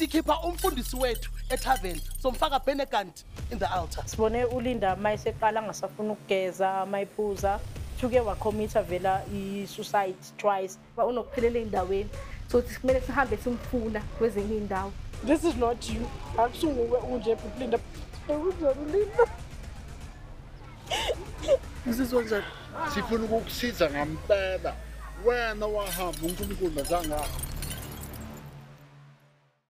Sikhipha umfundisi wethu etavern somfaka Benekant in the altar. Sibone uLinda mayiseqala ngasafuna ukugeza mayiphuza thuke wakomitha vela i-suicide twice ba unokuphelela endaweni so kumele sihambe simfuna kwezinye indawo. This is not you. Akusunguwe unje uLinda. This is what sifuna ukukusiza ngambaba wena wahamba uNkulunkulu mazanga.